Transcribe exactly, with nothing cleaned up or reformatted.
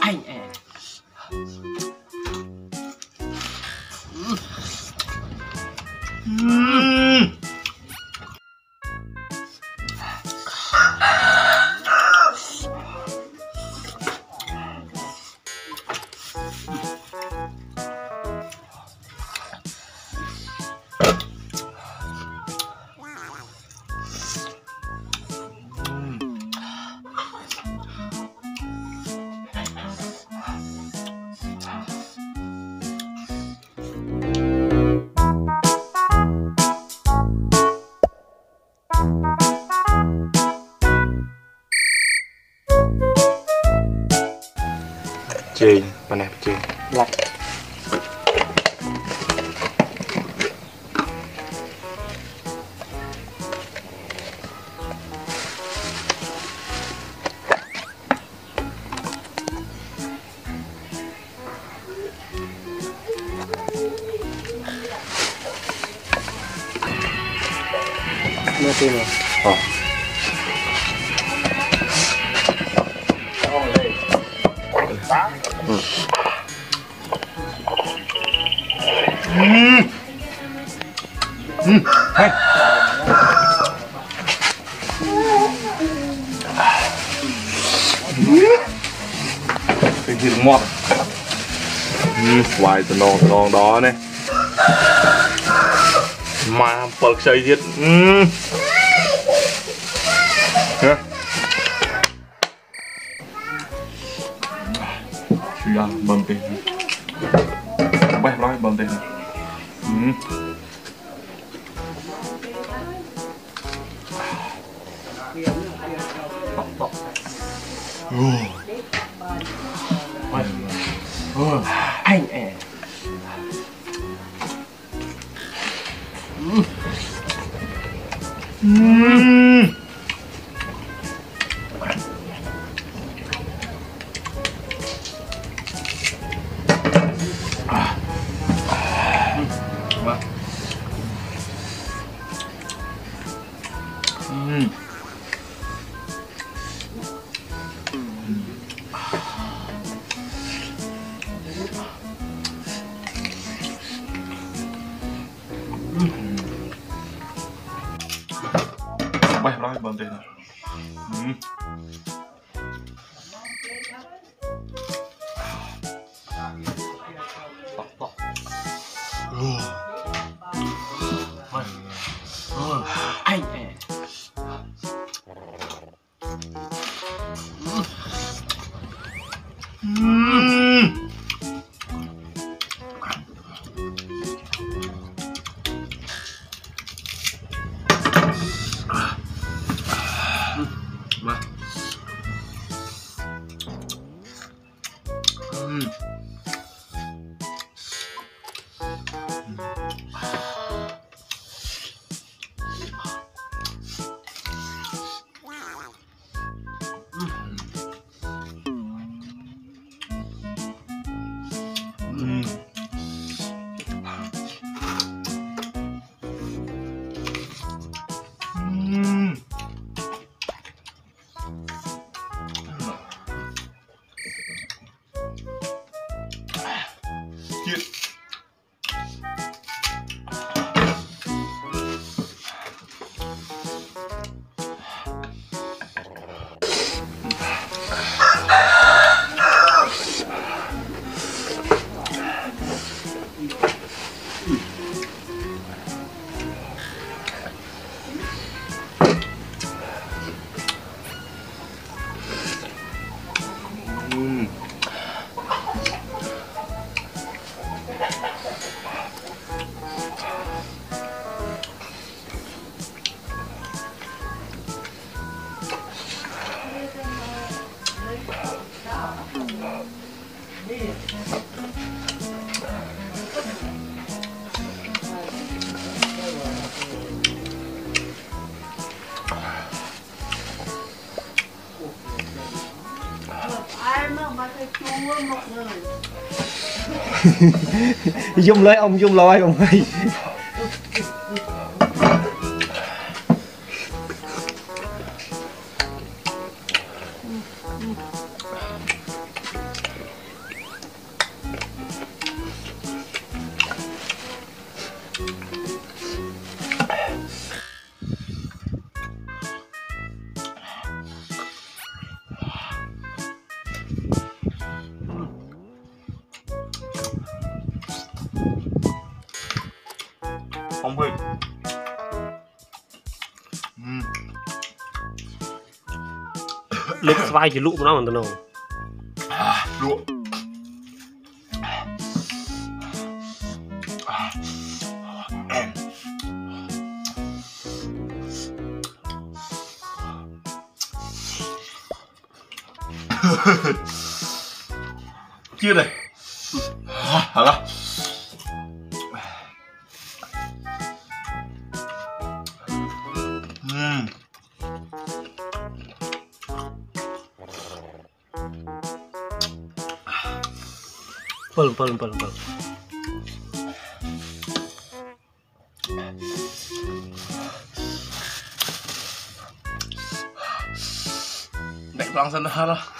Anh ơi. Chênh, bên này chênh lọc nó tìm rồi ờ Mmm. Mmm. Hey. Cái gì mọt. Mmm, vài tờ non tờ non đó này. Mà bật xây giết. Mmm. Hả? Chú ra bầm tiền. Bé nói bầm tiền. Mm. Oh. Anh ơi. Mm. Bye, bye, bye, bye. Mm. Dung lấy ông dung lôi ông ơi. Hungry. Mm. Look, why you look around the know? Look. Kia đây. Hả đó. Pelan pelan pelan pelan. Naik langsung dah lah.